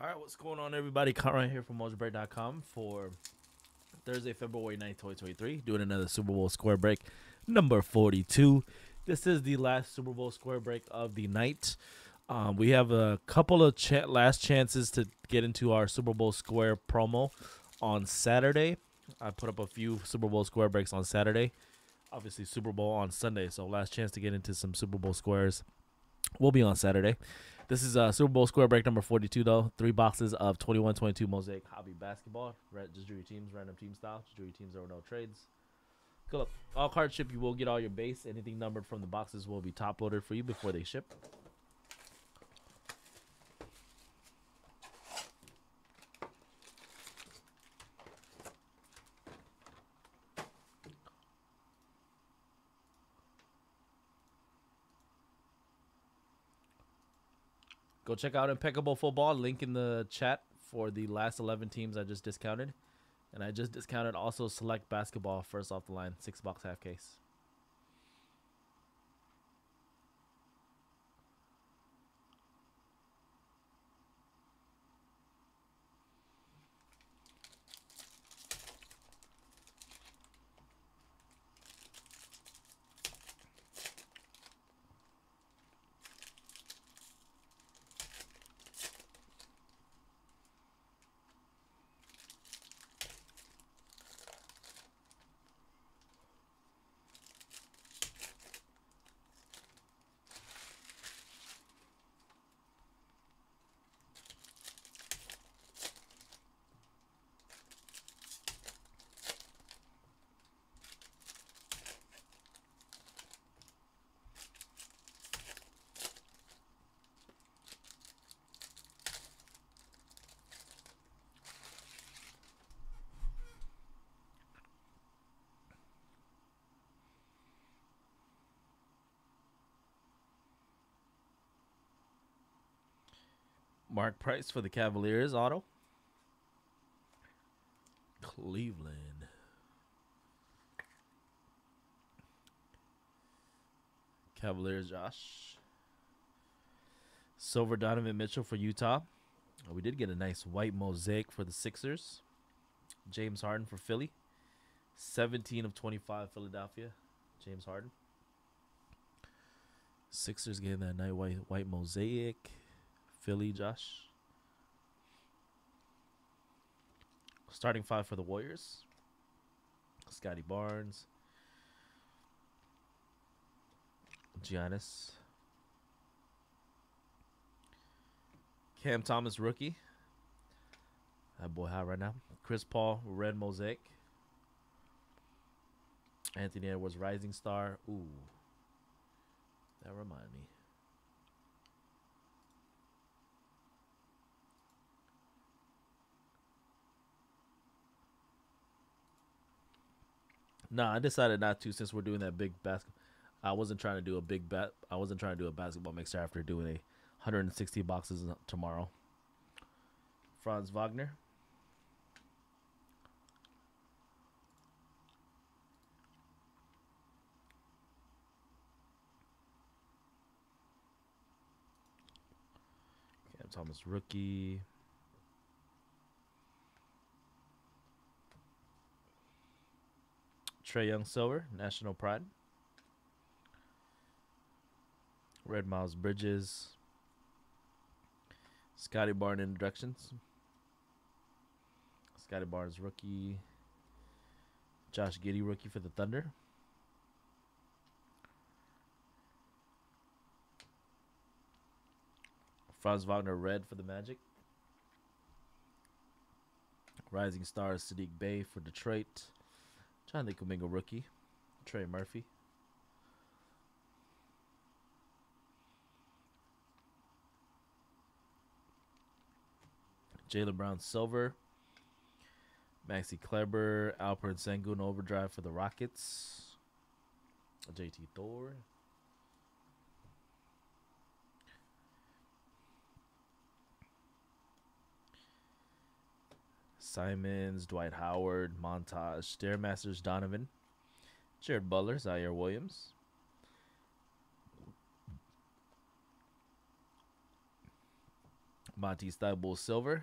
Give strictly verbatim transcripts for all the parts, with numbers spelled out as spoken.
All right, what's going on, everybody? Caught right here from Mojo Break dot com for Thursday, February ninth, twenty twenty-three. Doing another Super Bowl Square Break, number forty-two. This is the last Super Bowl Square Break of the night. Um, we have a couple of ch last chances to get into our Super Bowl Square promo on Saturday. I put up a few Super Bowl Square Breaks on Saturday. Obviously, Super Bowl on Sunday, so last chance to get into some Super Bowl Squares will be on Saturday. This is uh, Super Bowl Square Break number forty-two, though. Three boxes of twenty-one twenty-two Mosaic Hobby Basketball. Right, just do your teams, random team style. Just do your teams, there were no trades. Good luck. All card ship, you will get all your base. Anything numbered from the boxes will be top-loaded for you before they ship. Go check out Impeccable Football, link in the chat for the last eleven teams I just discounted. And I just discounted also Select Basketball first off the line, six box half case. Mark Price for the Cavaliers auto. Cleveland. Cavaliers Josh. Silver Donovan Mitchell for Utah. Oh, we did get a nice white mosaic for the Sixers. James Harden for Philly. seventeen of twenty-five Philadelphia. James Harden. Sixers getting that nice white, white mosaic. Philly, Josh. Starting five for the Warriors. Scotty Barnes. Giannis. Cam Thomas, rookie. That boy hot right now. Chris Paul, red mosaic. Anthony Edwards, rising star. Ooh. That reminded me. No, I decided not to since we're doing that big basket. I wasn't trying to do a big bat. I wasn't trying to do a basketball mixer after doing a one hundred sixty boxes tomorrow. Franz Wagner. Cam Thomas, rookie. Trae Young Silver, National Pride. Red Miles Bridges. Scotty Barnes introductions. Scotty Barnes rookie. Josh Giddey rookie for the Thunder. Franz Wagner red for the Magic. Rising stars Sadiq Bey for Detroit. John Kuminga rookie. Trey Murphy. Jaylen Brown silver. Maxi Kleber. Alperen Sengun overdrive for the Rockets. J T Thor. Simons, Dwight Howard, Montage, Stairmasters, Donovan, Jared Butler, Zaire Williams, Monty Thibault Silver.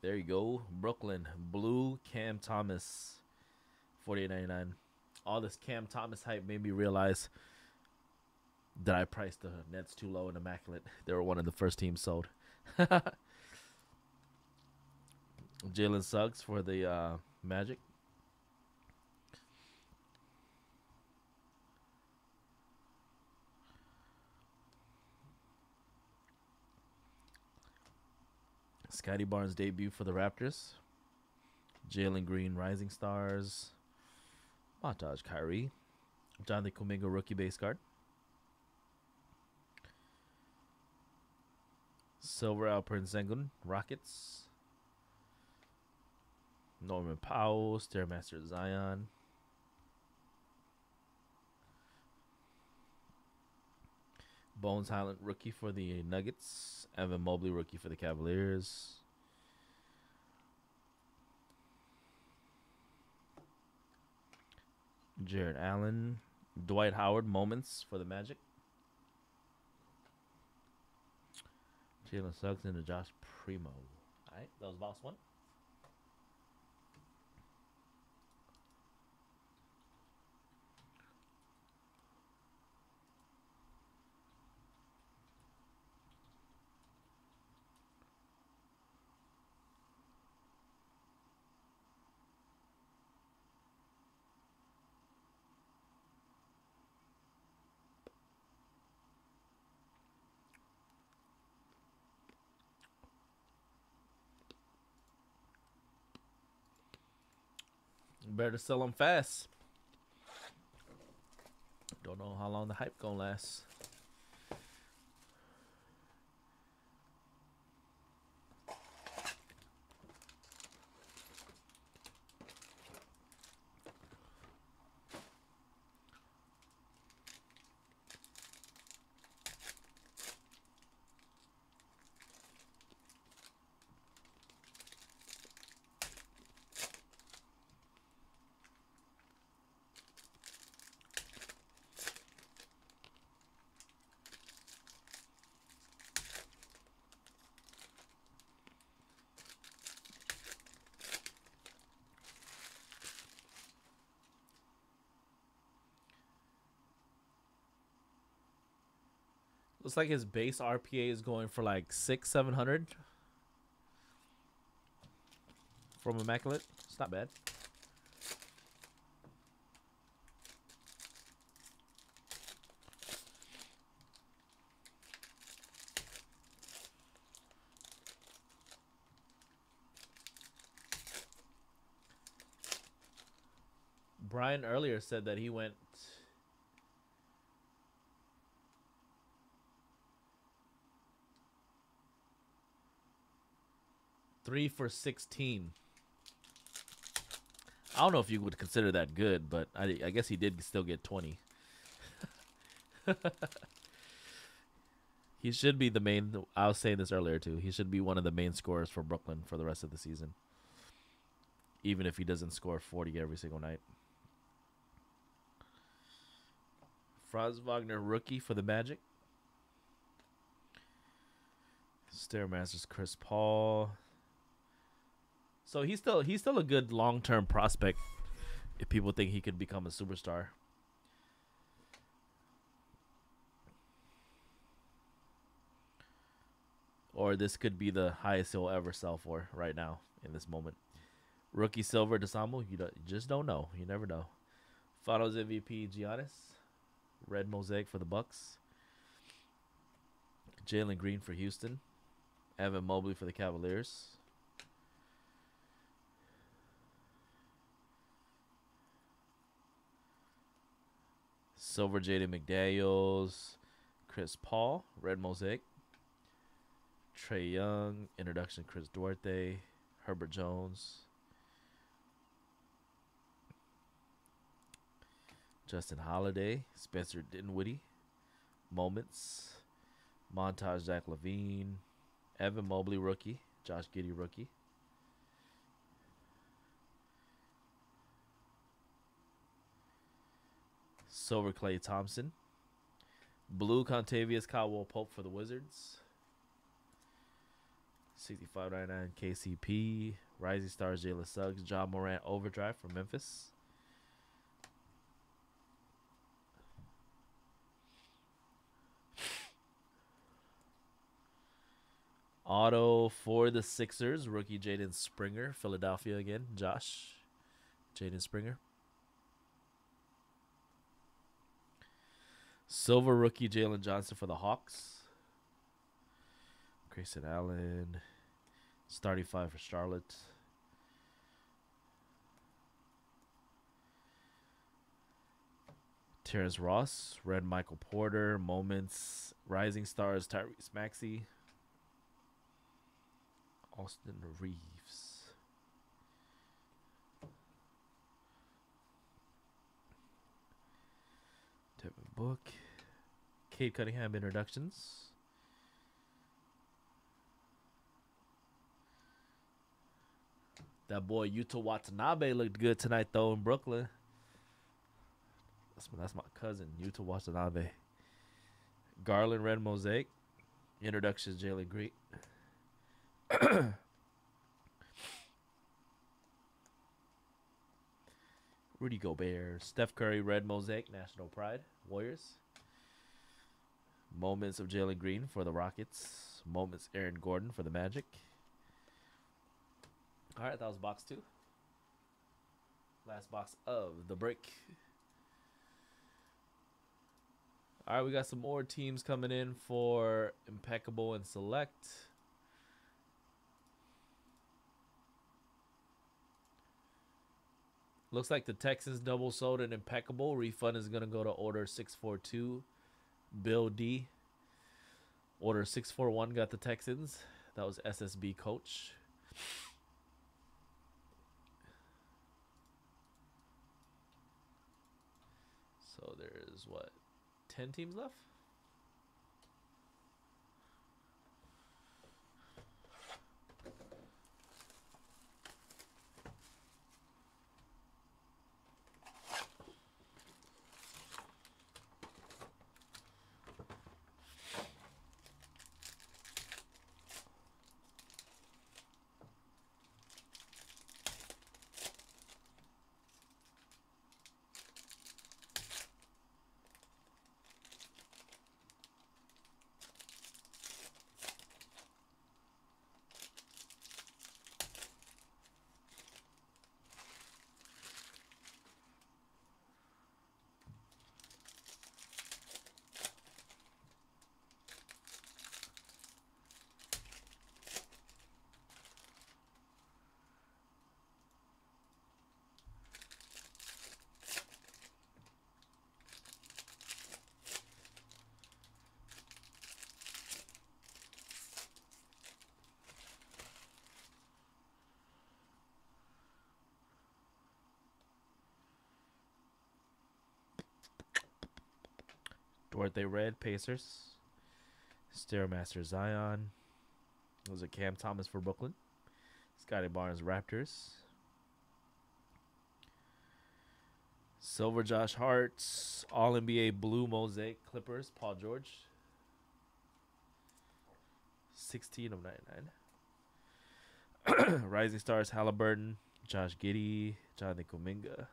There you go. Brooklyn Blue Cam Thomas, forty-eight ninety-nine. All this Cam Thomas hype made me realize that I priced the Nets too low in Immaculate. They were one of the first teams sold. Jalen Suggs for the uh, Magic. Scottie Barnes debut for the Raptors. Jalen Green, Rising Stars. Montage Kyrie. Jonathan Kuminga, rookie base card. Silver Alperen Sengun, Rockets. Norman Powell, Stairmaster Zion. Bones Highland, rookie for the Nuggets. Evan Mobley, rookie for the Cavaliers. Jared Allen. Dwight Howard, moments for the Magic. Jalen Suggs and the Josh Primo. All right, that was box one. Better sell them fast. Don't know how long the hype gonna last. Looks like his base R P A is going for like six, seven hundred from Immaculate. It's not bad. Brian earlier said that he went three for sixteen. I don't know if you would consider that good, but I, I guess he did still get twenty. He should be the main, I was saying this earlier too, he should be one of the main scorers for Brooklyn for the rest of the season, even if he doesn't score forty every single night. Franz Wagner, rookie for the Magic. Stairmasters, Chris Paul. So he's still he's still a good long-term prospect if people think he could become a superstar. Or this could be the highest he'll ever sell for right now in this moment. Rookie Silver DeSambo, you, don't, you just don't know. You never know. Finals M V P Giannis. Red Mosaic for the Bucks. Jalen Green for Houston. Evan Mobley for the Cavaliers. Silver Jaden McDaniels, Chris Paul, Red Mosaic, Trae Young, introduction Chris Duarte, Herbert Jones, Justin Holiday, Spencer Dinwiddie, moments, montage Zach LaVine, Evan Mobley rookie, Josh Giddey rookie. Silver Klay Thompson. Blue Contavious Caldwell Pope for the Wizards. sixty-five ninety-nine K C P. Rising Stars Jalen Suggs. Ja Morant Overdrive from Memphis. Auto for the Sixers, rookie Jaden Springer, Philadelphia again, Josh, Jaden Springer. Silver rookie Jalen Johnson for the Hawks. Grayson Allen, starting five for Charlotte. Terrence Ross, red Michael Porter, moments, Rising Stars Tyrese Maxey. Austin Reeves. Devin Book. Cade Cunningham introductions. That boy Yuta Watanabe looked good tonight though in Brooklyn. That's my, that's my cousin, Yuta Watanabe. Garland red mosaic. Introductions Jalen Green. Rudy Gobert, Steph Curry, red mosaic, national pride, Warriors. Moments of Jalen Green for the Rockets. Moments Aaron Gordon for the Magic. All right, that was box two. Last box of the break. All right, we got some more teams coming in for Impeccable and Select. Looks like the Texans double sold an Impeccable. Refund is going to go to order six four two, Bill D. Order six four one got the Texans. That was S S B coach. So there's, what, ten teams left? Duarte red Pacers, Stairmaster Zion. Those are Cam Thomas for Brooklyn. Scottie Barnes Raptors. Silver Josh Hart, All N B A blue mosaic Clippers Paul George. sixteen of ninety-nine. Rising Stars Halliburton, Josh Giddey, Jonathan Kuminga.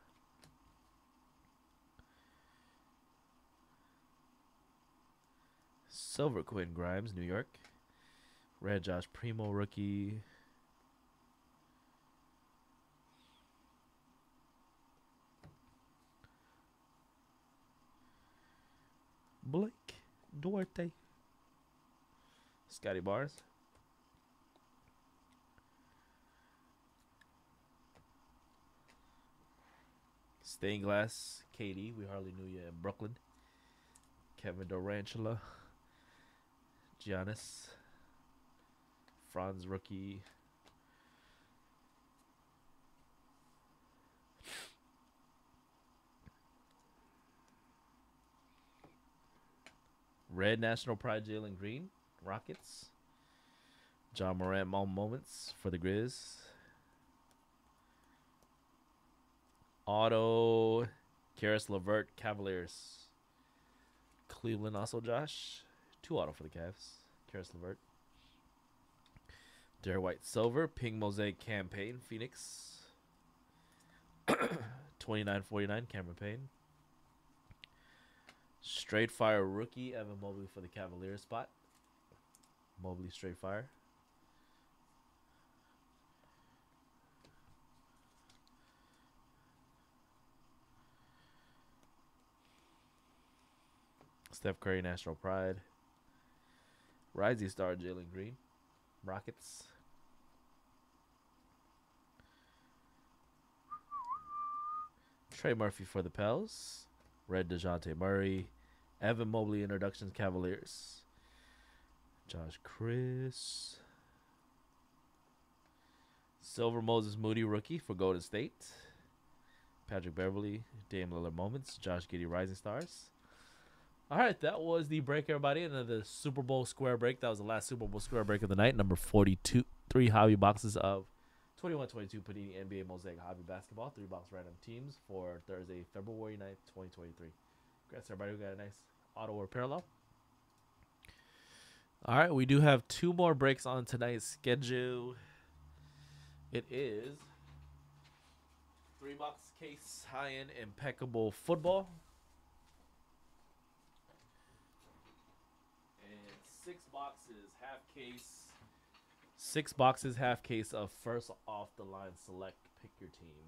Silver Quinn Grimes, New York. Red Josh Primo, rookie. Blake Duarte. Scotty Barnes. Stained Glass, K D. We hardly knew you in Brooklyn. Kevin Durantula. Giannis, Franz rookie, red national pride Jalen Green, Rockets, John Morant Mall moments for the Grizz, auto Karis LeVert Cavaliers, Cleveland also Josh. Two auto for the Cavs. Karis LeVert. Dare White Silver, Ping Mosaic Campaign, Phoenix. twenty-nine forty-nine, Cameron Payne. Straight Fire Rookie, Evan Mobley for the Cavalier spot. Mobley Straight Fire. Steph Curry, National Pride. Rising Star, Jalen Green, Rockets. Trey Murphy for the Pels. Red, DeJounte Murray. Evan Mobley, Introductions, Cavaliers. Josh Chris. Silver, Moses Moody, Rookie for Golden State. Patrick Beverly, Dame Lillard Moments. Josh Giddey, Rising Stars. All right, that was the break, everybody. Another Super Bowl square break. That was the last Super Bowl square break of the night. Number forty-two. Three hobby boxes of twenty-one twenty-two Panini N B A Mosaic Hobby Basketball. Three box random teams for Thursday, February ninth, twenty twenty-three. Congrats, everybody. We got a nice auto or parallel. All right, we do have two more breaks on tonight's schedule. It is three box case high-end Impeccable Football. Six boxes, half case. Six boxes, half case of first off the line select. Pick your team.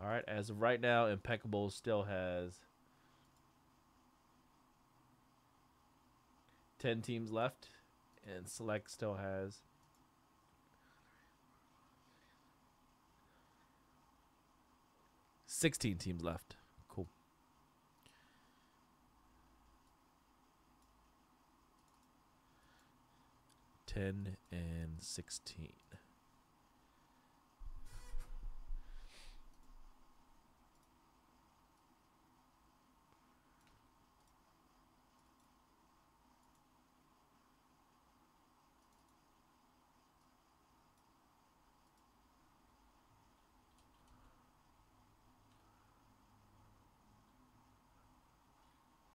All right, as of right now, Impeccable still has ten teams left, and Select still has sixteen teams left. ten and sixteen.